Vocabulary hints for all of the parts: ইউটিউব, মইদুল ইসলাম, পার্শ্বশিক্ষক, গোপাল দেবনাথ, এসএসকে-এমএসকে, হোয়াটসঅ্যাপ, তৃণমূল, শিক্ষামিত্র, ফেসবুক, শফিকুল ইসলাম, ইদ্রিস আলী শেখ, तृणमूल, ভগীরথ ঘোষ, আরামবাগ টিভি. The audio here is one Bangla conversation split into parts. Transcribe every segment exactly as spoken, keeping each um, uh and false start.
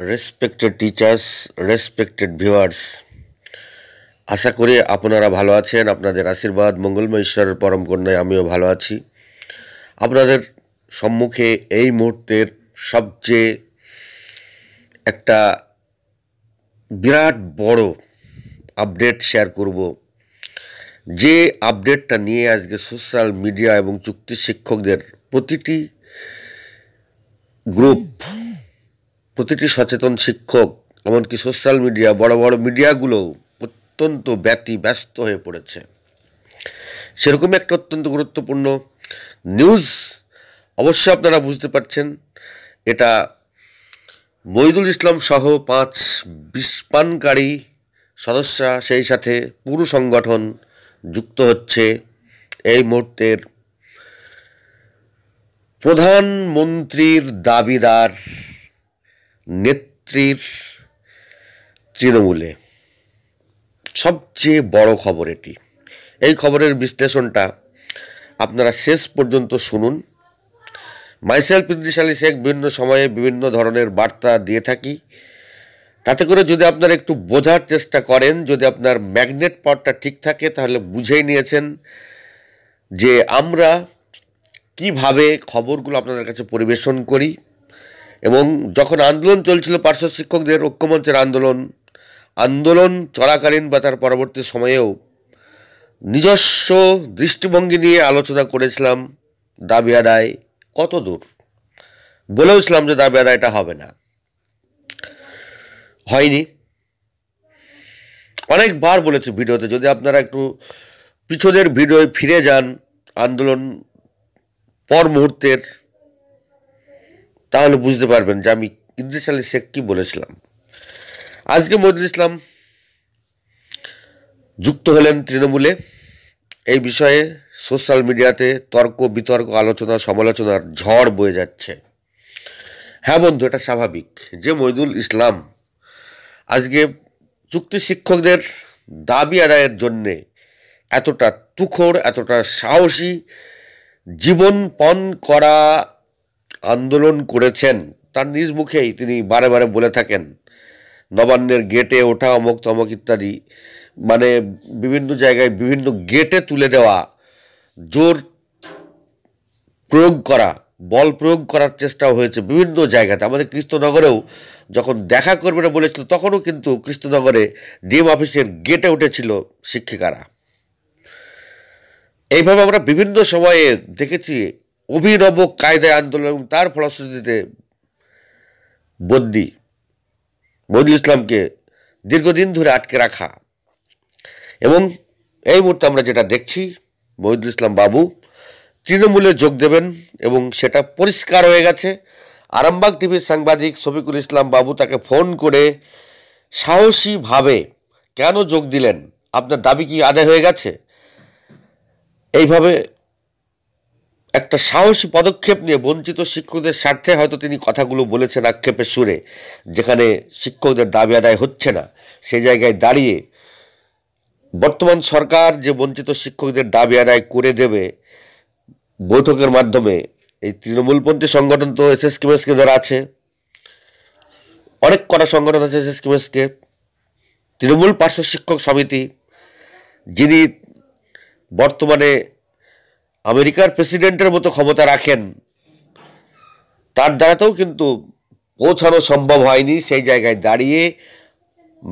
रेसपेक्टेड टीचार्स रेसपेक्टेड भिवार्स आशा करी আপনারা ভালো আছেন। আপনাদের আশীর্বাদ মঙ্গলময় ঈশ্বরের পরম করুণায় আমিও ভালো আছি। আপনাদের সম্মুখে এই মুহূর্তের সবচেয়ে একটা বিরাট বড় আপডেট শেয়ার করব, যে আপডেটটা নিয়ে আজকে সোশ্যাল মিডিয়া এবং চুক্তি শিক্ষকদের প্রতিটি গ্রুপ প্রতিটি সচেতন শিক্ষক এমনকি সোশ্যাল মিডিয়া বড় বড় মিডিয়াগুলো অত্যন্ত ব্যতি ব্যস্ত হয়ে পড়েছে। সেরকমই একটা অত্যন্ত গুরুত্বপূর্ণ নিউজ, অবশ্যই আপনারা বুঝতে পারছেন এটা মইদুল ইসলাম সহ পাঁচ বিস্পানকারী সদস্য সেই সাথে পুরো সংগঠন যুক্ত হচ্ছে এই মুহূর্তের প্রধানমন্ত্রীর দাবিদার নেত্রীর তৃণমূলে। সবচেয়ে বড় খবর এটি। এই খবরের বিশ্লেষণটা আপনারা শেষ পর্যন্ত শুনুন। মাইসেলফ ইদ্রিস আলী শেখ বিভিন্ন সময়ে বিভিন্ন ধরনের বার্তা দিয়ে থাকি, তাতে করে যদি আপনারা একটু বোঝার চেষ্টা করেন, যদি আপনার ম্যাগনেট পাওয়ারটা ঠিক থাকে তাহলে বুঝেই নিয়েছেন যে আমরা কিভাবে খবরগুলো আপনাদের কাছে পরিবেশন করি। এবং যখন আন্দোলন চলছিল পার্শ্ব শিক্ষকদের ঐক্যমঞ্চের আন্দোলন, আন্দোলন চলাকালীন বা তার পরবর্তী সময়েও নিজস্ব দৃষ্টিভঙ্গি নিয়ে আলোচনা করেছিলাম দাবি আদায় কত দূর, বলেওছিলাম যে দাবি আদায়টা হবে না, হয়নি। অনেকবার বলেছি ভিডিওতে, যদি আপনারা একটু পিছনের ভিডিওয় ফিরে যান আন্দোলন পর মুহূর্তের, তাহলে বুঝতে পারবেন যে আমি ইদ্রিস আলী শেখ কী বলেছিলাম। আজকে মইদুল ইসলাম যুক্ত হলেন তৃণমূলে, এই বিষয়ে সোশ্যাল মিডিয়াতে তর্ক বিতর্ক আলোচনা সমালোচনার ঝড় বয়ে যাচ্ছে। হ্যাঁ বন্ধু, এটা স্বাভাবিক যে মইদুল ইসলাম আজকে চুক্তি শিক্ষকদের দাবি আদায়ের জন্যে এতটা তুখোড়, এতটা সাহসী, জীবনপণ করা আন্দোলন করেছেন। তার নিজ মুখেই তিনি বারে বারে বলে থাকেন নবান্নের গেটে ওঠা, অমক তমক ইত্যাদি, মানে বিভিন্ন জায়গায় বিভিন্ন গেটে তুলে দেওয়া, জোর প্রয়োগ করা, বল প্রয়োগ করার চেষ্টাও হয়েছে বিভিন্ন জায়গাতে। আমাদের কৃষ্ণনগরেও যখন দেখা করবে না বলেছিল, তখনও কিন্তু কৃষ্ণনগরে ডিএম অফিসের গেটে উঠেছিল শিক্ষিকারা। এইভাবে আমরা বিভিন্ন সময়ে দেখেছি অভিনব কায়দায় আন্দোলন, এবং তার ফলশ্রুতিতে বন্দী মইদুল ইসলামকে দীর্ঘদিন ধরে আটকে রাখা। এবং এই মুহূর্তে আমরা যেটা দেখছি, মইদুল ইসলাম বাবু তৃণমূলে যোগ দেবেন এবং সেটা পরিষ্কার হয়ে গেছে। আরামবাগ টিভির সাংবাদিক শফিকুল ইসলাম বাবু তাকে ফোন করে সাহসীভাবে কেন যোগ দিলেন, আপনার দাবি কি আদায় হয়ে গেছে, এইভাবে একটা সাহসী পদক্ষেপ নিয়ে বঞ্চিত শিক্ষকদের স্বার্থে হয়তো তিনি কথাগুলো বলেছেন আক্ষেপের সুরে। যেখানে শিক্ষকদের দাবি আদায় হচ্ছে না, সেই জায়গায় দাঁড়িয়ে বর্তমান সরকার যে বঞ্চিত শিক্ষকদের দাবি আদায় করে দেবে বৈঠকের মাধ্যমে, এই তৃণমূলপন্থী সংগঠন তো এসএসকে-এমএসকে যারা আছে, অনেক কটা সংগঠন আছে এসএসকে-এমএসকে, তৃণমূল পার্শ্ব শিক্ষক সমিতি, যিনি বর্তমানে আমেরিকার প্রেসিডেন্টের মতো ক্ষমতা রাখেন, তার দ্বারাতেও কিন্তু পৌঁছানো সম্ভব হয়নি। সেই জায়গায় দাঁড়িয়ে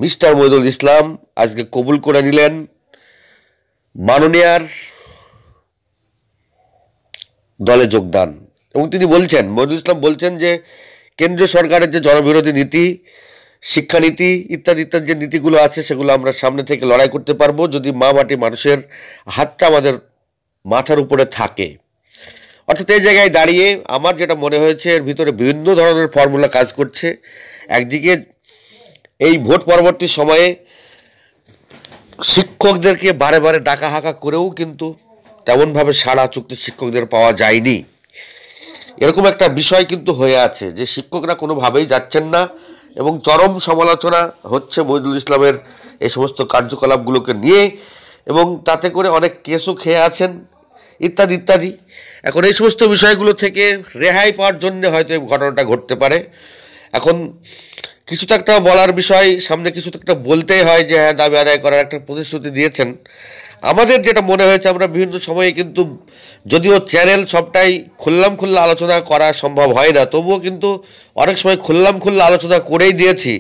মিস্টার মইদুল ইসলাম আজকে কবুল করে নিলেন মাননীয়ার দলে যোগদান। এবং তিনি বলছেন, মইদুল ইসলাম বলছেন যে কেন্দ্রীয় সরকারের যে জনবিরোধী নীতি, শিক্ষানীতি ইত্যাদি ইত্যাদি যে নীতিগুলো আছে, সেগুলো আমরা সামনে থেকে লড়াই করতে পারবো যদি মা মাটি মানুষের হাতটা আমাদের মাথার উপরে থাকে। অর্থাৎ এই জায়গায় দাঁড়িয়ে আমার যেটা মনে হয়েছে, এর ভিতরে বিভিন্ন ধরনের ফর্মুলা কাজ করছে। একদিকে এই ভোট পরবর্তী সময়ে শিক্ষকদেরকে বারে বারে ডাকা হাঁকা করেও কিন্তু তেমনভাবে সারা চুক্তি শিক্ষকদের পাওয়া যায়নি। এরকম একটা বিষয় কিন্তু হয়ে আছে যে শিক্ষকরা কোনোভাবেই যাচ্ছেন না, এবং চরম সমালোচনা হচ্ছে মইদুল ইসলামের এই সমস্ত কার্যকলাপগুলোকে নিয়ে, এবং তাতে করে অনেক কেসও খেয়ে আছেন ইত্যাদি ইত্যাদি। এখন এই সমস্ত বিষয়গুলো থেকে রেহাই পাওয়ার জন্য হয়তো এই ঘটনাটা ঘটতে পারে। এখন किछु तो एक बलार विषय सामने किछु तो एक बोलते हैं जो हाँ दाबी आदाय करार एक प्रतिश्रुति दिए आमादेर जेटा मने हयेछे आमरा विभिन्न समय किन्तु जदिओ चैनल सबटाई खुल्लाम खुल्ला आलोचना करा सम्भव हय ना तबुओ किन्तु अनेक समय खुल्लाम खुल्ला आलोचना करेई दिएछि।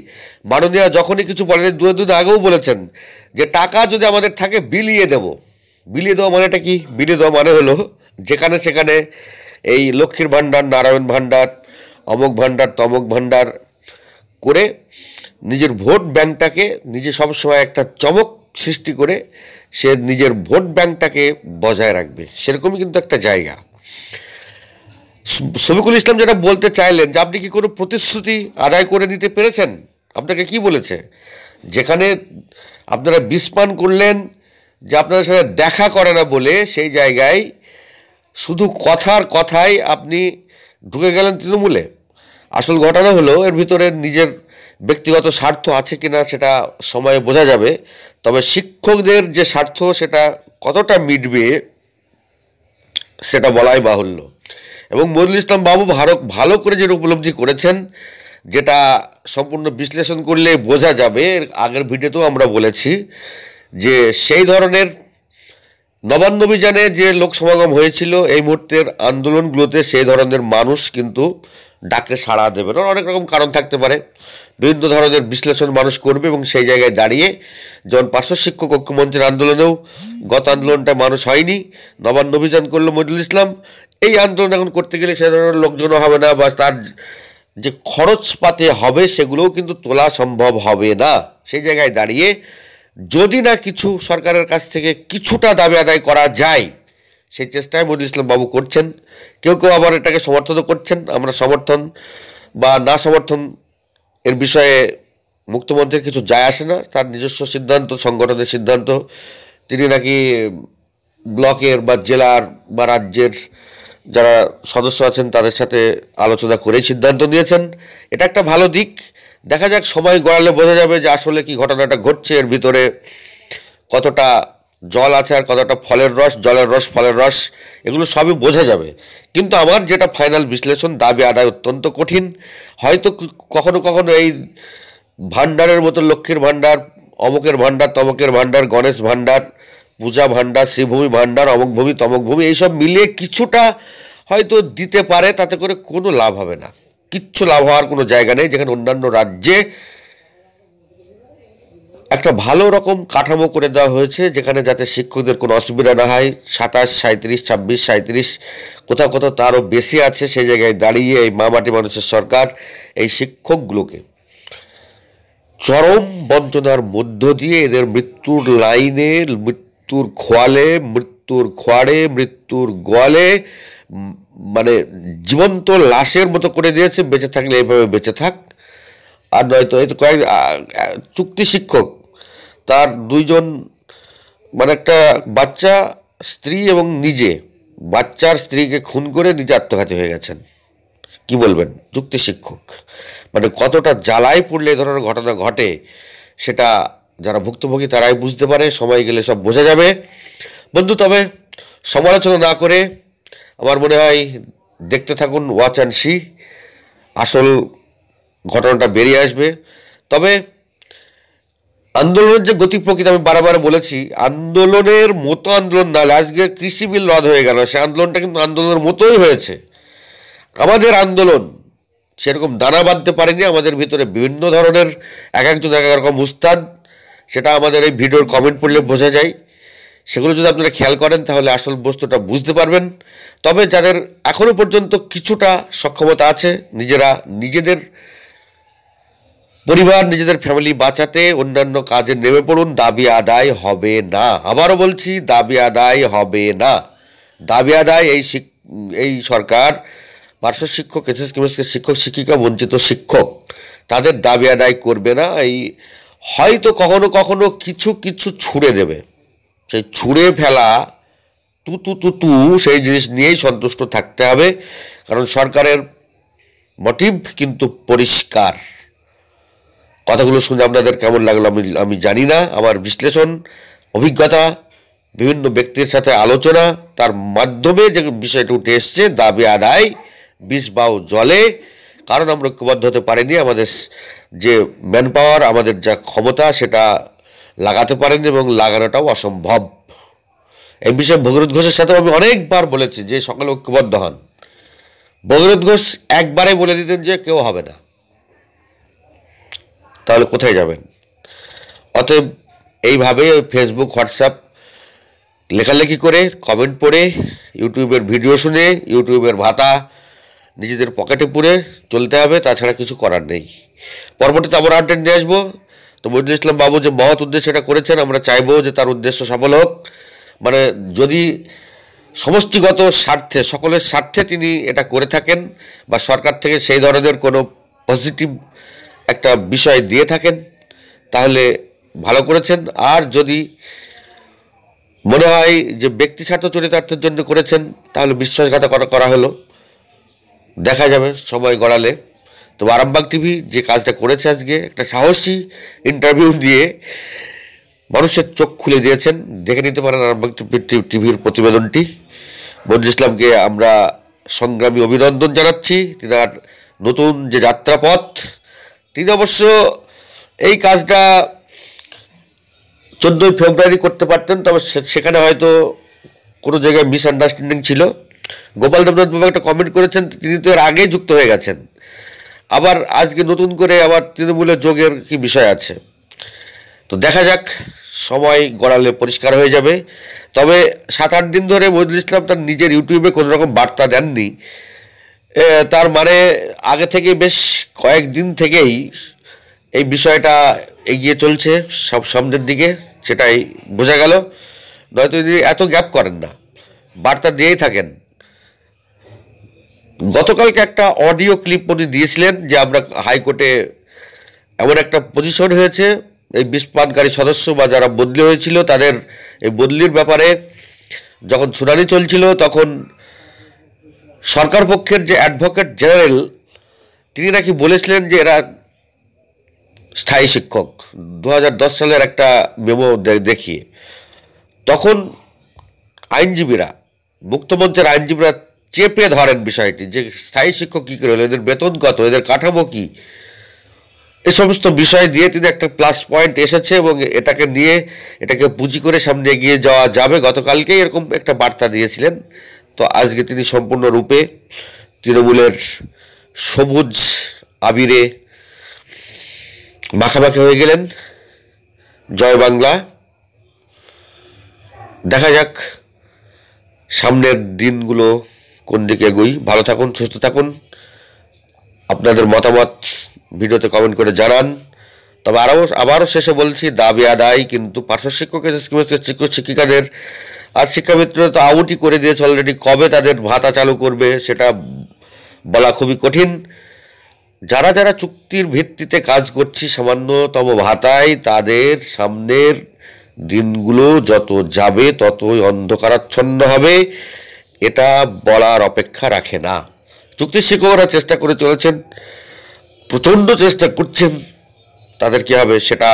माननीय जखोनी किछु बलेन दुई दिन आगेओ बोलेछेन जे टाका जदि आमादेर थाके बिलिये देब। बिलिये देवा मानेटा कि? बिलिये देवा माने हलो जेखाने सेखाने एई लक्ष्मीर भाण्डार नारायण भाण्डार अमुक भाण्डार तमुक भाण्डार करे निजेर भोट ब्यांकटाके निजे सब समय एकटा चमक सृष्टि करे से निजेर भोट बैंकटाके बजाय राखबे सेरकमई किन्तु एकटा जायगा। शफिकुल इस्लाम जेटा बोलते चाइलेन जे आपनि कि कोनो प्रतिश्रुति आदाय करे निते पेरेछेन? आपनाके कि बोलेछे? जेखाने आपनारा बिस्मान करलेन जे आपनादेर साथे देखा करे ना बोले सेई जायगाय शुधु कथार कथाई आपनि ढुके गेलेन तृणमूले। आसल घटना हलो एर भितरे निजेर व्यक्तिगत स्वार्थ आछे किना सेटा समय बोझा जाबे तबे शिक्षकदेर जे स्वार्थ सेटा कतटा मिटबे सेटा बलाई बाहुल्य। एबं মইদুল ইসলাম बाबू भारत भालो करे जे उपलब्धि करेछेन जेटा सम्पूर्ण विश्लेषण करले बोझा जाबे। आगेर भिडियोतेও आमरा बोलेছি যে সেই ধরনের নবান্ন অভিযানে যে লোক সমাগম হয়েছিল এই মুহূর্তের আন্দোলনগুলোতে সেই ধরনের মানুষ কিন্তু ডাকে সাড়া দেবে না। অনেক রকম কারণ থাকতে পারে, বিভিন্ন ধরনের বিশ্লেষণ মানুষ করবে এবং সেই জায়গায় দাঁড়িয়ে যখন পার্শ্ব শিক্ষক ঐক্য মঞ্চের আন্দোলনেও গত আন্দোলনটা মানুষ হয়নি, নবান্ন অভিযান করলো মইদুল ইসলাম। এই আন্দোলন এখন করতে গেলে সেই ধরনের লোকজনও হবে না বা তার যে খরচপাতি হবে সেগুলোও কিন্তু তোলা সম্ভব হবে না। সেই জায়গায় দাঁড়িয়ে যদি না কিছু সরকারের কাছ থেকে কিছুটা দাবি আদায় করা যায় সেই চেষ্টায় মইদুল ইসলাম বাবু করছেন। কেউ কেউ আবার এটাকে সমর্থনও করছেন। আমরা সমর্থন বা না সমর্থন এর বিষয়ে মুক্তমঞ্চের কিছু যায় আসে না, তার নিজস্ব সিদ্ধান্ত, সংগঠনের সিদ্ধান্ত। তিনি নাকি ব্লকের বা জেলার বা রাজ্যের যারা সদস্য আছেন তাদের সাথে আলোচনা করে সিদ্ধান্ত নিয়েছেন। এটা একটা ভালো দিক। দেখা যাক সময় গড়ালে বোঝা যাবে যে আসলে কি ঘটনাটা ঘটছে, এর ভিতরে কতটা জল আছে আর কতটা ফলের রস, জলের রস ফলের রস, এগুলো সবই বোঝা যাবে। কিন্তু আমার যেটা ফাইনাল বিশ্লেষণ, দাবি আদায় অত্যন্ত কঠিন। হয়তো কখনো কখনো এই ভাণ্ডারের মতো লক্ষ্মীর ভাণ্ডার, অমুকের ভাণ্ডার, তমুকের ভাণ্ডার, গণেশ ভাণ্ডার, পূজা ভাণ্ডার, শ্রীভূমি ভাণ্ডার, অমুক ভূমি তমুক ভূমি এইসব মিলিয়ে কিছুটা হয়তো দিতে পারে, তাতে করে কোনো লাভ হবে না। কিচ্ছু লাভ হওয়ার কোনো জায়গা নেই। যেখানে অন্যান্য রাজ্যে একটা ভালো রকম কাঠামো করে দেওয়া হয়েছে যেখানে যাতে শিক্ষকদের কোনো অসুবিধা না হয়, সাতাশ সাঁত্রিশ ছাব্বিশ সাঁত্রিশ কোথাও কোথাও তারও বেশি আছে। সেই জায়গায় দাঁড়িয়ে এই মা মাটি মানুষের সরকার এই শিক্ষকগুলোকে চরম বঞ্চনার মধ্য দিয়ে এদের মৃত্যুর লাইনে, মৃত্যুর খোয়ালে, মৃত্যুর খোয়াড়ে, মৃত্যুর গলে মানে জীবন্ত লাশের মতো করে দিয়েছে। বেঁচে থাকলে এইভাবে বেঁচে থাক, আর নয়তো এই তো কয়েক চুক্তি শিক্ষক, তার দুইজন মানে একটা বাচ্চা স্ত্রী এবং নিজে, বাচ্চার স্ত্রীকে খুন করে নিজে আত্মঘাতী হয়ে গেছেন। কি বলবেন চুক্তি শিক্ষক? মানে কতটা জ্বালায় পড়লে এই ধরনের ঘটনা ঘটে সেটা যারা ভুক্তভোগী তারাই বুঝতে পারে, সময় গেলে সব বোঝা যাবে। বন্ধু, তবে সমালোচনা না করে আমার মনে হয় দেখতে থাকুন, ওয়াচ অ্যান্ড সি, আসল ঘটনাটা বেরিয়ে আসবে। তবে আন্দোলনের যে গতি প্রকৃতি আমি বারবার বলেছি, আন্দোলনের মতো আন্দোলন না, আজকে কৃষি বিল রদ হয়ে গেল, সে আন্দোলনটা কিন্তু আন্দোলনের মতোই হয়েছে। আমাদের আন্দোলন সেরকম দানা বাঁধতে পারেনি, আমাদের ভিতরে বিভিন্ন ধরনের এক একজন এক এক রকম উস্তাদ, সেটা আমাদের এই ভিডিওর কমেন্ট পড়লে বোঝা যায়। সেগুলো যদি আপনারা খেয়াল করেন তাহলে আসল বস্তুটা বুঝতে পারবেন। তবে যাদের এখনও পর্যন্ত কিছুটা সক্ষমতা আছে নিজেরা নিজেদের পরিবার, নিজেদের ফ্যামিলি বাঁচাতে অন্যান্য কাজে নেমে পড়ুন। দাবি আদায় হবে না, আবারও বলছি, দাবি আদায় হবে না। দাবি আদায় এই এই সরকার পার্শ্ব শিক্ষক, এসএসকে-এমএসকে শিক্ষক শিক্ষিকা, বঞ্চিত শিক্ষক, তাদের দাবি আদায় করবে না। এই হয়তো কখনো কখনো কিছু কিছু ছুঁড়ে দেবে, সেই ছুঁড়ে ফেলা তু তু তু তু সেই জিনিস নিয়েই সন্তুষ্ট থাকতে হবে, কারণ সরকারের মোটিভ কিন্তু পরিষ্কার। কথাগুলো শুনে আপনাদের কেমন লাগলো আমি আমি জানি না। আমার বিশ্লেষণ, অভিজ্ঞতা, বিভিন্ন ব্যক্তির সাথে আলোচনা, তার মাধ্যমে যে বিষয়টা উঠে এসছে, দাবি আদায় বিষ বাও জলে কারণ আমরা ঐক্যবদ্ধ হতে পারিনি, আমাদের যে ম্যান পাওয়ার আমাদের যা ক্ষমতা সেটা লাগাতে পারেনি এবং লাগানোটাও অসম্ভব। এই বিষয়ে ভগীরথ ঘোষের সাথেও আমি অনেকবার বলেছি যে সকলে ঐক্যবদ্ধ হন। ভগীরথ ঘোষ একবারে বলে দিতেন যে কেউ হবে না, তাহলে কোথায় যাবেন? অতএব এইভাবে ফেসবুক হোয়াটসঅ্যাপ লেখালেখি করে, কমেন্ট পড়ে, ইউটিউবের ভিডিও শুনে, ইউটিউবের ভাতা নিজেদের পকেটে পুরে চলতে হবে, তাছাড়া কিছু করার নেই। পরবর্তীতে আবার আপডেট নিয়ে আসবো। তো মইদুল ইসলাম বাবু যে মহৎ উদ্দেশ্য এটা করেছেন, আমরা চাইবো যে তার উদ্দেশ্য সফল হোক। মানে যদি সমষ্টিগত স্বার্থে, সকলের স্বার্থে তিনি এটা করে থাকেন বা সরকার থেকে সেই ধরনের কোনো পজিটিভ একটা বিষয় দিয়ে থাকেন তাহলে ভালো করেছেন। আর যদি মনে হয় যে ব্যক্তি স্বার্থ চরিতার্থের জন্য করেছেন তাহলে বিশ্বাসঘাতকতা করা হলো, দেখা যাবে সময় গড়ালে। তো আরামবাগ টিভি যে কাজটা করেছে আজকে, একটা সাহসী ইন্টারভিউ দিয়ে মানুষের চোখ খুলে দিয়েছেন, দেখে নিতে পারেন আরামবাগ টিভির প্রতিবেদনটি। মইদুল ইসলামকে আমরা সংগ্রামী অভিনন্দন জানাচ্ছি তিনার নতুন যে যাত্রাপথ। তিনি অবশ্য এই কাজটা চোদ্দোই ফেব্রুয়ারি করতে পারতেন, তবে সেখানে হয়তো কোনো জায়গায় মিস আন্ডারস্ট্যান্ডিং ছিল। গোপাল দেবনাথ বাবু একটা কমেন্ট করেছেন, তিনি তো এর আগেই যুক্ত হয়ে গেছেন, আবার আজকে নতুন করে আবার তৃণমূলের যোগের কি বিষয় আছে? তো দেখা যাক, সময় গড়ালে পরিষ্কার হয়ে যাবে। তবে সাত আট দিন ধরে মইদুল ইসলাম তার নিজের ইউটিউবে কোনো রকম বার্তা দেননি, তার মানে আগে থেকে বেশ কয়েকদিন থেকেই এই বিষয়টা এগিয়ে চলছে সব সামনের দিকে, সেটাই বোঝা গেল। নয়তো তিনি এত গ্যাপ করেন না, বার্তা দিয়েই থাকেন। গতকালকে একটা অডিও ক্লিপ উনি দিয়েছিলেন যে আমরা হাইকোর্টে এমন একটা পজিশন হয়েছে, এই বিষপানকারী সদস্য বা যারা বদলি হয়েছিল তাদের এই বদলির ব্যাপারে যখন শুনানি চলছিল তখন সরকার পক্ষের যে অ্যাডভোকেট জেনারেল তিনি নাকি বলেছিলেন যে এরা স্থায়ী শিক্ষক, দু হাজার দশ সালের একটা মেমো দেখিয়ে। তখন আইনজীবীরা, মুক্তমঞ্চের আইনজীবীরা চেপে ধরেন বিষয়টি যে স্থায়ী শিক্ষক কী করে হলো, এদের বেতন কত, এদের কাঠামো কী, এ সমস্ত বিষয় দিয়ে তিনি একটা প্লাস পয়েন্ট এসেছে এবং এটাকে নিয়ে এটাকে পুঁজি করে সামনে এগিয়ে যাওয়া যাবে। গতকালকে এরকম একটা বার্তা দিয়েছিলেন। তো আজকে তিনি সম্পূর্ণরূপে তৃণমূলের সবুজ আবিরে মাখামাখি হয়ে গেলেন। জয় বাংলা। দেখা যাক সামনের দিনগুলো কোন দিকে এগোই। ভালো থাকুন, সুস্থ থাকুন। আপনাদের মতামত ভিডিওতে কমেন্ট করে জানান। তবে আরও আবারও শেষে বলছি, দাবি আদায়, কিন্তু পার্শ্ব শিক্ষক, শিক্ষক শিক্ষিকাদের আর শিক্ষামিত্র তো আউটই করে দিয়েছে অলরেডি। কবে তাদের ভাতা চালু করবে সেটা বলা খুবই কঠিন। যারা যারা চুক্তির ভিত্তিতে কাজ করছি সামান্যতম ভাতায়, তাদের সামনের দিনগুলো যত যাবে ততই অন্ধকারাচ্ছন্ন হবে, এটা বলার অপেক্ষা রাখে না। চুক্তির শিক্ষকরা চেষ্টা করে চলেছেন, প্রচণ্ড চেষ্টা করছেন, তাদের কী হবে সেটা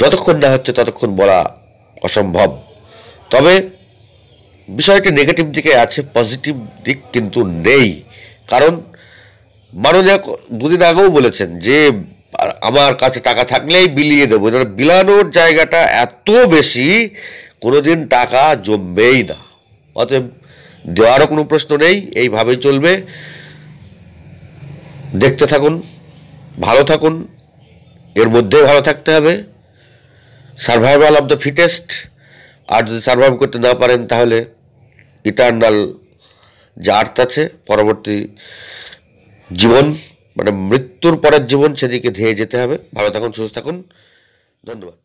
যতক্ষণ না হচ্ছে ততক্ষণ বলা অসম্ভব। তবে বিষয়টি নেগেটিভ দিকে আছে, পজিটিভ দিক কিন্তু নেই। কারণ মাননীয় দুদিন আগেও বলেছেন যে আমার কাছে টাকা থাকলেই বিলিয়ে দেবো, এনার বিলানোর জায়গাটা এত বেশি কোনোদিন টাকা জমবেই না। অতএব দেওয়ারও কোনো প্রশ্ন নেই, এইভাবেই চলবে। দেখতে থাকুন, ভালো থাকুন, এর মধ্যে ভালো থাকতে হবে। Survival of the fittest. আর যদি সার্ভাইভ করতে না পারেন তাহলে ইটার্নাল যে আর্থ আছে, পরবর্তী জীবন মানে মৃত্যুর পরের জীবন, সেদিকে ধেয়ে যেতে হবে। ভালো থাকুন, সুস্থ থাকুন, ধন্যবাদ।